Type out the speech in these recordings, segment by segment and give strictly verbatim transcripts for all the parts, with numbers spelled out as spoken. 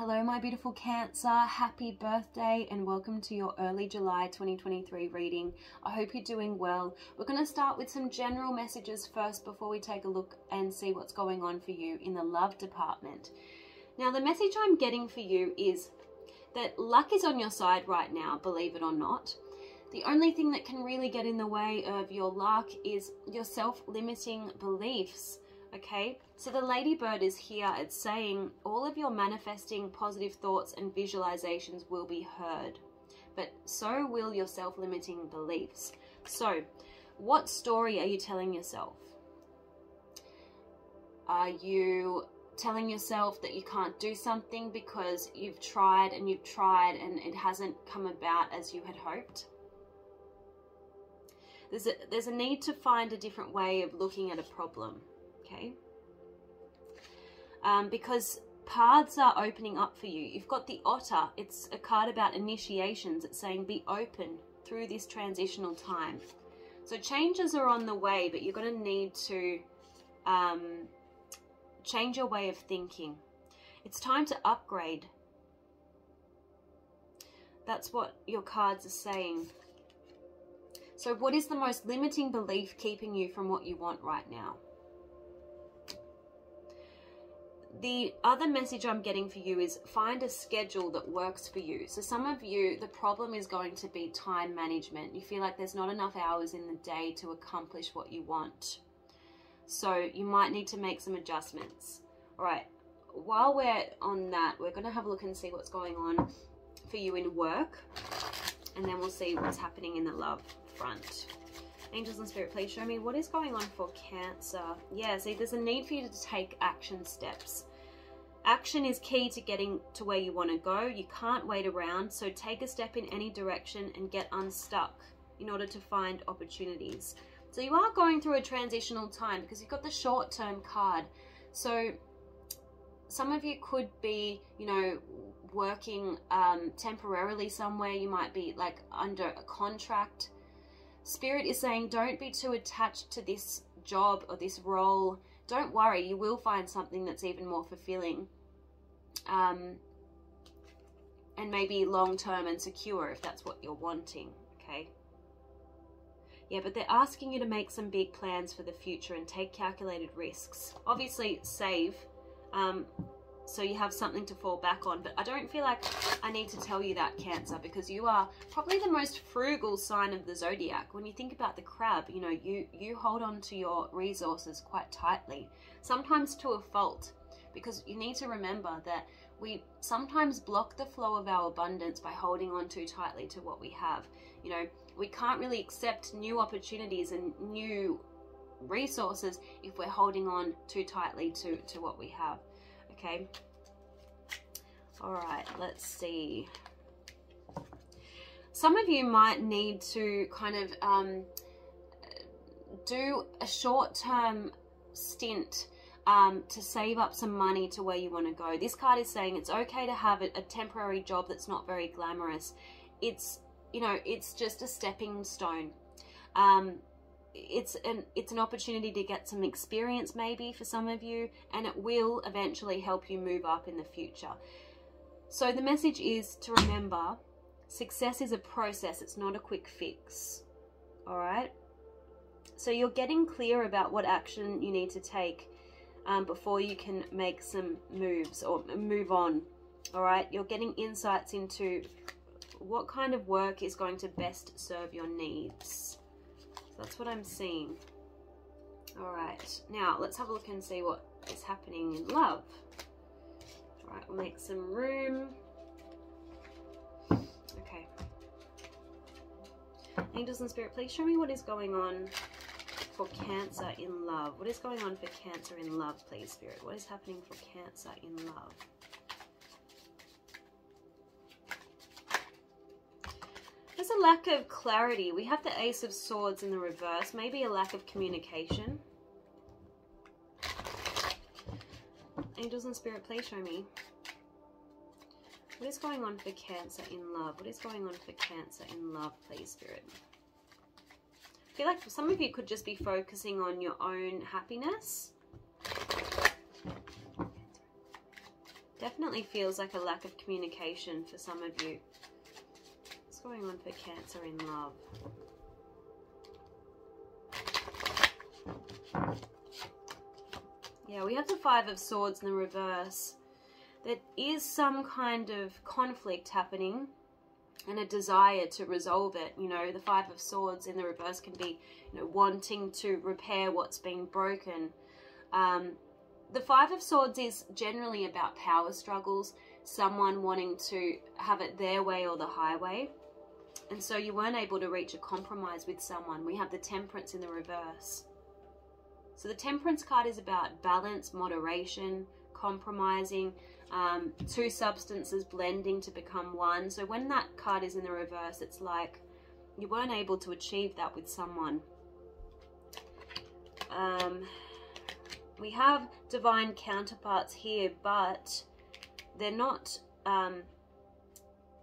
Hello my beautiful Cancer, happy birthday and welcome to your early July twenty twenty-three reading. I hope you're doing well. We're going to start with some general messages first before we take a look and see what's going on for you in the love department. Now the message I'm getting for you is that luck is on your side right now, believe it or not. The only thing that can really get in the way of your luck is your self-limiting beliefs. Okay, so the ladybird is here. It's saying all of your manifesting positive thoughts and visualizations will be heard, but so will your self-limiting beliefs. So what story are you telling yourself? Are you telling yourself that you can't do something because you've tried and you've tried and it hasn't come about as you had hoped? There's a, there's a need to find a different way of looking at a problem. Okay, um, because paths are opening up for you. You've got the otter. It's a card about initiations. It's saying be open through this transitional time. So changes are on the way, but you're going to need to um, change your way of thinking. It's time to upgrade. That's what your cards are saying. So what is the most limiting belief keeping you from what you want right now? The other message I'm getting for you is find a schedule that works for you. So some of you, the problem is going to be time management. You feel like there's not enough hours in the day to accomplish what you want. So you might need to make some adjustments. All right, while we're on that, we're going to have a look and see what's going on for you in work. And then we'll see what's happening in the love front. Angels and Spirit, please show me what is going on for Cancer. Yeah, see, there's a need for you to take action steps. Action is key to getting to where you want to go. You can't wait around, so take a step in any direction and get unstuck in order to find opportunities. So you are going through a transitional time because you've got the short-term card. So some of you could be, you know, working um, temporarily somewhere. You might be, like, under a contract. Spirit is saying don't be too attached to this job or this role. Don't worry, you will find something that's even more fulfilling um, and maybe long-term and secure if that's what you're wanting, okay? Yeah, but they're asking you to make some big plans for the future and take calculated risks. Obviously, save um, so you have something to fall back on, but I don't feel like I need to tell you that, Cancer, because you are probably the most frugal sign of the zodiac. When you think about the crab, you know, you, you hold on to your resources quite tightly, sometimes to a fault, because you need to remember that we sometimes block the flow of our abundance by holding on too tightly to what we have. You know, we can't really accept new opportunities and new resources if we're holding on too tightly to, to what we have. Okay, all right, let's see. Some of you might need to kind of um, do a short-term stint um, to save up some money to where you want to go. This card is saying it's okay to have a, a temporary job that's not very glamorous. It's, you know, it's just a stepping stone. Um, It's an, it's an opportunity to get some experience maybe for some of you, and it will eventually help you move up in the future. So the message is to remember, success is a process. It's not a quick fix. All right. So you're getting clear about what action you need to take um, before you can make some moves or move on. All right. You're getting insights into what kind of work is going to best serve your needs. That's what I'm seeing. All right, now let's have a look and see what is happening in love. All right, we'll make some room. Okay. Angels and Spirit, please show me what is going on for Cancer in love. What is going on for Cancer in love, please, Spirit? What is happening for Cancer in love? There's a lack of clarity. We have the Ace of Swords in the reverse, maybe a lack of communication. Angels and Spirit, please show me. What is going on for Cancer in love? What is going on for Cancer in love, please, Spirit? I feel like some of you could just be focusing on your own happiness. Definitely feels like a lack of communication for some of you. What's going on for Cancer in love? Yeah, we have the Five of Swords in the reverse. There is some kind of conflict happening and a desire to resolve it. You know, the Five of Swords in the reverse can be, you know, wanting to repair what's been broken. Um, the Five of Swords is generally about power struggles, someone wanting to have it their way or the highway. And so you weren't able to reach a compromise with someone. We have the Temperance in the reverse. So the Temperance card is about balance, moderation, compromising, um, two substances blending to become one. So when that card is in the reverse, it's like you weren't able to achieve that with someone. Um, we have divine counterparts here, but they're not, um,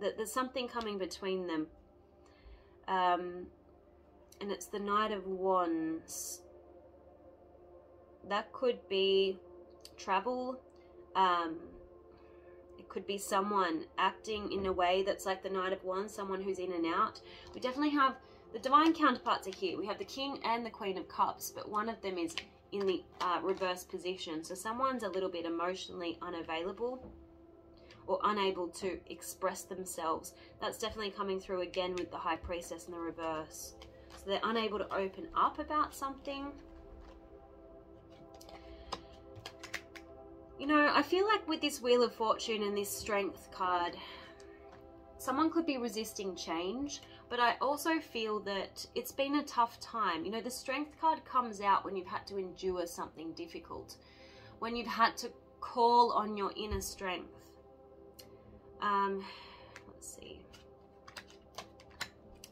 th there's something coming between them. Um, and it's the Knight of Wands. That could be travel, um, it could be someone acting in a way that's like the Knight of Wands, someone who's in and out. We definitely have, the divine counterparts are here. We have the King and the Queen of Cups, but one of them is in the uh, reverse position. So someone's a little bit emotionally unavailable or unable to express themselves. That's definitely coming through again with the High Priestess in the reverse. So they're unable to open up about something. You know, I feel like with this Wheel of Fortune and this Strength card, someone could be resisting change, but I also feel that it's been a tough time. You know, the Strength card comes out when you've had to endure something difficult, when you've had to call on your inner strength. Um, let's see.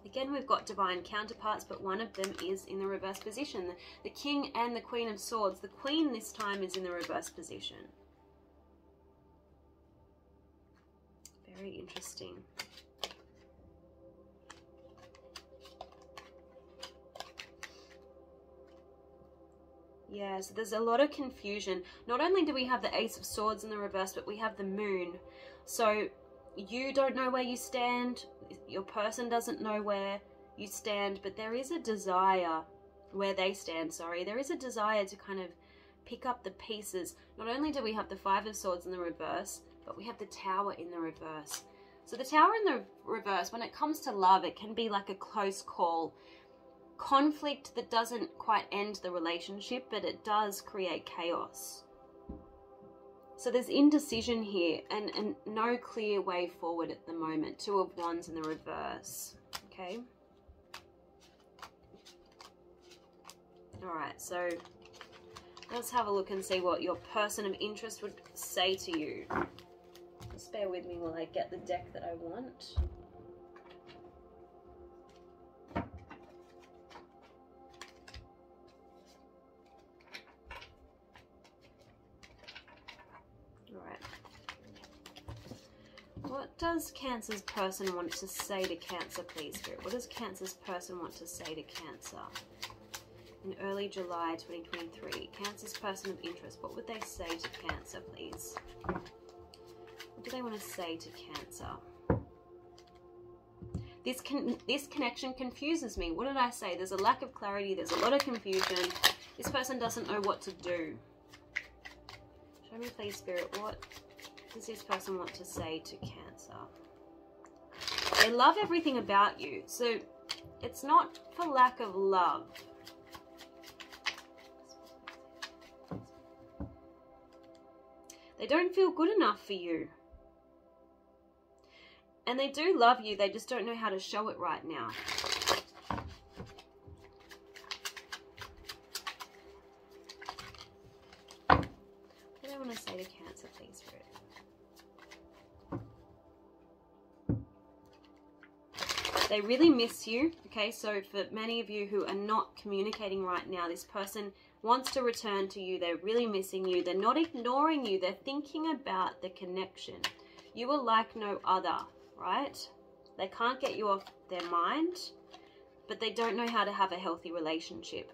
Again, we've got divine counterparts, but one of them is in the reverse position. The, the King and the Queen of Swords. The Queen this time is in the reverse position. Very interesting. Yeah, so there's a lot of confusion. Not only do we have the Ace of Swords in the reverse, but we have the Moon. So you don't know where you stand, your person doesn't know where you stand, but there is a desire where they stand, sorry. There is a desire to kind of pick up the pieces. Not only do we have the Five of Swords in the reverse, but we have the Tower in the reverse. So the Tower in the reverse, when it comes to love, it can be like a close call. Conflict that doesn't quite end the relationship, but it does create chaos. So there's indecision here and, and no clear way forward at the moment. Two of Wands in the reverse, okay? All right, so let's have a look and see what your person of interest would say to you. Just bear with me while I get the deck that I want. What does Cancer's person want to say to Cancer, please, Spirit? What does Cancer's person want to say to Cancer? In early July twenty twenty-three, Cancer's person of interest, what would they say to Cancer, please? What do they want to say to Cancer? This, con this connection confuses me. What did I say? There's a lack of clarity. There's a lot of confusion. This person doesn't know what to do. Show me, please, Spirit, what does this person want to say to Cancer? They love everything about you, so it's not for lack of love. They don't feel good enough for you. And they do love you, they just don't know how to show it right now. What do I want to say to Cancer, please, Spirit? They really miss you, okay? So for many of you who are not communicating right now, this person wants to return to you. They're really missing you. They're not ignoring you. They're thinking about the connection. You are like no other, right? They can't get you off their mind, but they don't know how to have a healthy relationship.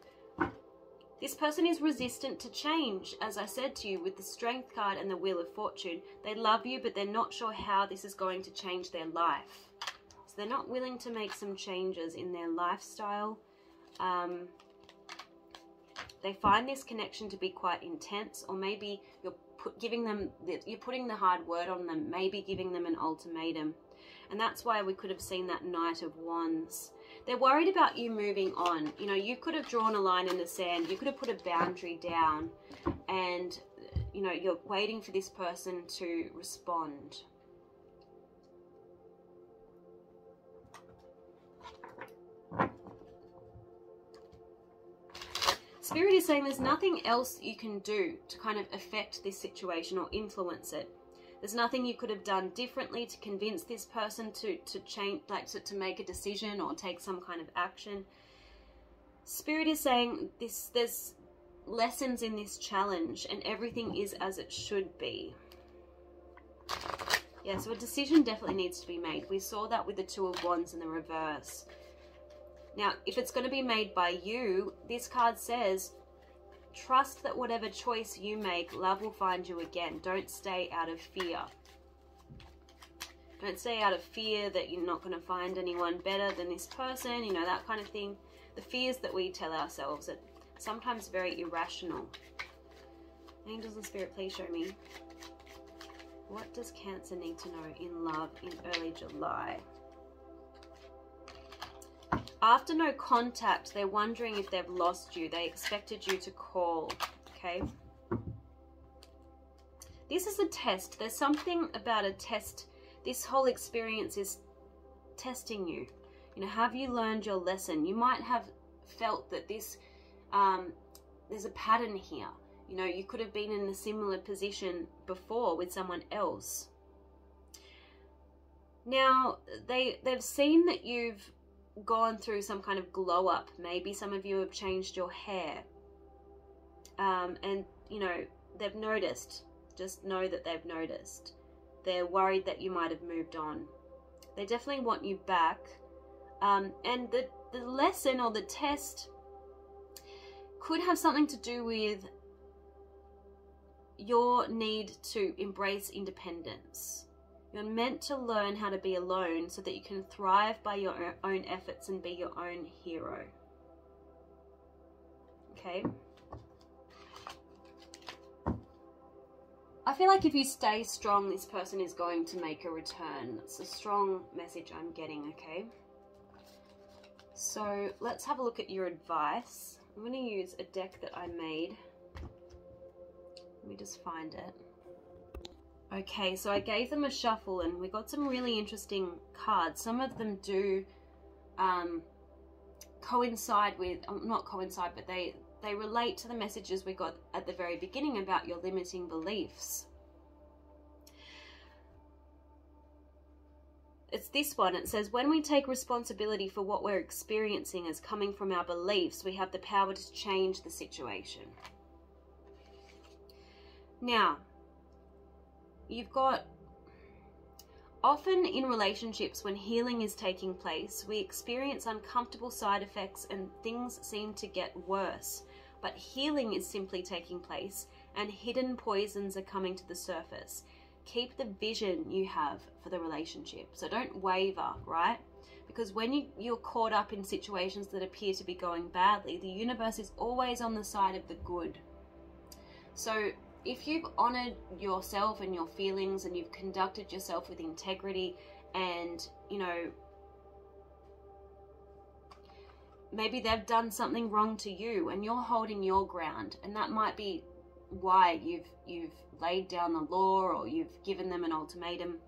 This person is resistant to change, as I said to you, with the Strength card and the Wheel of Fortune. They love you, but they're not sure how this is going to change their life. So they're not willing to make some changes in their lifestyle. Um, they find this connection to be quite intense, or maybe you're put, giving them, you're putting the hard word on them, maybe giving them an ultimatum. And that's why we could have seen that Knight of Wands. They're worried about you moving on. You know, you could have drawn a line in the sand. You could have put a boundary down, and, you know, you're waiting for this person to respond. Spirit is saying there's nothing else you can do to kind of affect this situation or influence it. There's nothing you could have done differently to convince this person to, to change, like to, to make a decision or take some kind of action. Spirit is saying this, there's lessons in this challenge and everything is as it should be. Yeah, so a decision definitely needs to be made. We saw that with the Two of Wands in the reverse. Now, if it's going to be made by you, this card says, trust that whatever choice you make, love will find you again. Don't stay out of fear. Don't stay out of fear that you're not going to find anyone better than this person, you know, that kind of thing. The fears that we tell ourselves are sometimes very irrational. Angels and Spirit, please show me. What does Cancer need to know in love in early July? After no contact, they're wondering if they've lost you. They expected you to call, okay? This is a test. There's something about a test. This whole experience is testing you. You know, have you learned your lesson? You might have felt that this, um, there's a pattern here. You know, you could have been in a similar position before with someone else. Now, they, they've seen that you've gone through some kind of glow up. Maybe some of you have changed your hair, um, and you know they've noticed. Just know that they've noticed. They're worried that you might have moved on. They definitely want you back, um, and the, the lesson or the test could have something to do with your need to embrace independence. You're meant to learn how to be alone so that you can thrive by your own efforts and be your own hero. Okay? I feel like if you stay strong, this person is going to make a return. That's a strong message I'm getting, okay? So let's have a look at your advice. I'm going to use a deck that I made. Let me just find it. Okay, so I gave them a shuffle and we got some really interesting cards. Some of them do um, coincide with, not coincide, but they, they relate to the messages we got at the very beginning about your limiting beliefs. It's this one. It says, when we take responsibility for what we're experiencing as coming from our beliefs, we have the power to change the situation. Now, you've got, often in relationships when healing is taking place, we experience uncomfortable side effects and things seem to get worse. But healing is simply taking place and hidden poisons are coming to the surface. Keep the vision you have for the relationship. So don't waver, right? Because when you, you're caught up in situations that appear to be going badly, the universe is always on the side of the good. So if you've honored yourself and your feelings and you've conducted yourself with integrity and, you know, maybe they've done something wrong to you and you're holding your ground, and that might be why you've, you've laid down the law or you've given them an ultimatum.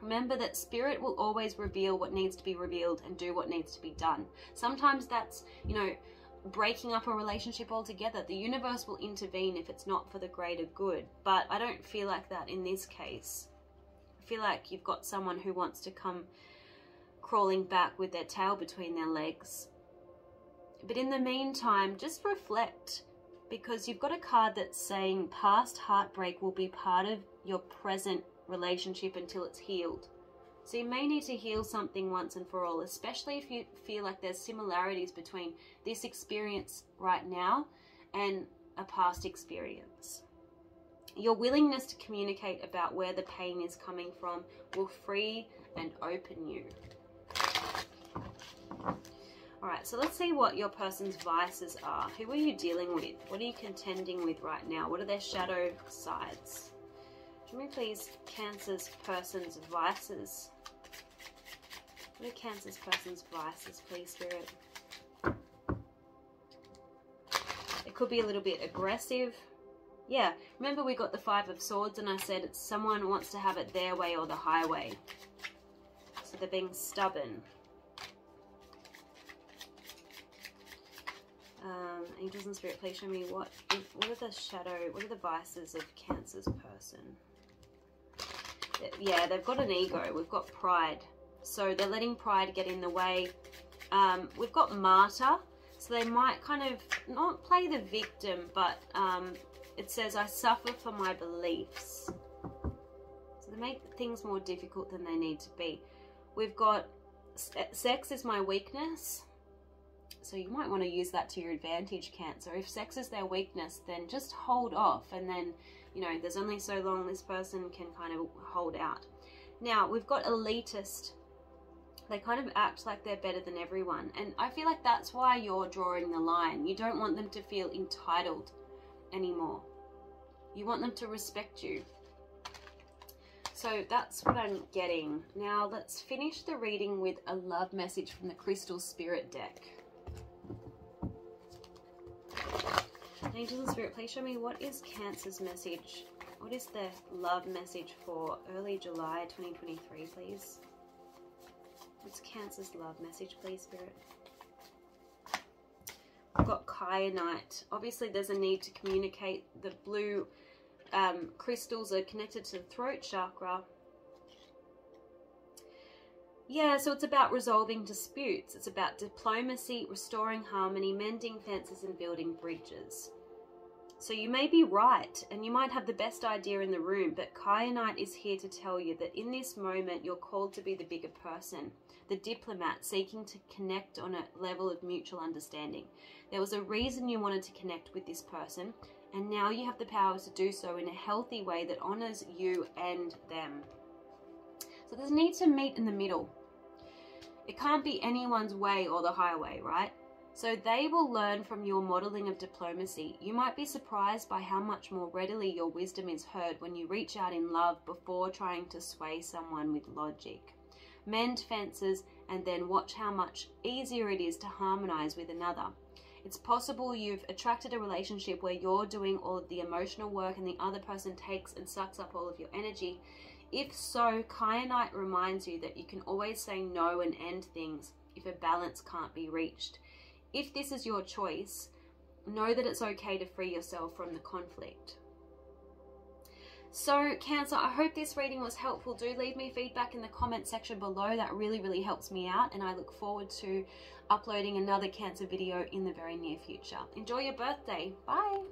Remember that Spirit will always reveal what needs to be revealed and do what needs to be done. Sometimes that's, you know, breaking up a relationship altogether. The universe will intervene if it's not for the greater good, but I don't feel like that in this case. I feel like you've got someone who wants to come crawling back with their tail between their legs. But in the meantime, just reflect, because you've got a card that's saying past heartbreak will be part of your present relationship until it's healed. So you may need to heal something once and for all, especially if you feel like there's similarities between this experience right now and a past experience. Your willingness to communicate about where the pain is coming from will free and open you. Alright, so let's see what your person's vices are. Who are you dealing with? What are you contending with right now? What are their shadow sides? Show me please Cancer's person's vices. What are Cancer's person's vices, please, Spirit? It could be a little bit aggressive. Yeah, remember we got the Five of Swords and I said it's someone wants to have it their way or the highway. So they're being stubborn. Um, angels and Spirit, please show me what what are the shadow, what are the vices of Cancer's person? Yeah, they've got an ego. We've got pride. So they're letting pride get in the way. Um, we've got martyr. So they might kind of not play the victim, but um, it says, I suffer for my beliefs. So they make things more difficult than they need to be. We've got sex is my weakness. So you might want to use that to your advantage, Cancer. If sex is their weakness, then just hold off. And then, you know, there's only so long this person can kind of hold out. Now, we've got elitist. They kind of act like they're better than everyone. And I feel like that's why you're drawing the line. You don't want them to feel entitled anymore. You want them to respect you. So that's what I'm getting. Now, let's finish the reading with a love message from the Crystal Spirit deck. Angels and Spirit, please show me what is Cancer's message? What is the love message for early July twenty twenty-three, please? What's Cancer's love message, please, Spirit? I've got Kyanite. Obviously, there's a need to communicate. The blue um, crystals are connected to the throat chakra. Yeah, so it's about resolving disputes. It's about diplomacy, restoring harmony, mending fences, and building bridges. So you may be right, and you might have the best idea in the room, but Kyanite is here to tell you that in this moment, you're called to be the bigger person, the diplomat seeking to connect on a level of mutual understanding. There was a reason you wanted to connect with this person, and now you have the power to do so in a healthy way that honors you and them. So there's a need to meet in the middle. It can't be anyone's way or the highway, right? So they will learn from your modeling of diplomacy. You might be surprised by how much more readily your wisdom is heard when you reach out in love before trying to sway someone with logic. Mend fences and then watch how much easier it is to harmonize with another. It's possible you've attracted a relationship where you're doing all of the emotional work and the other person takes and sucks up all of your energy. If so, Kyanite reminds you that you can always say no and end things if a balance can't be reached. If this is your choice, know that it's okay to free yourself from the conflict. So, Cancer, I hope this reading was helpful. Do leave me feedback in the comment section below. That really, really helps me out, and I look forward to uploading another Cancer video in the very near future. Enjoy your birthday. Bye.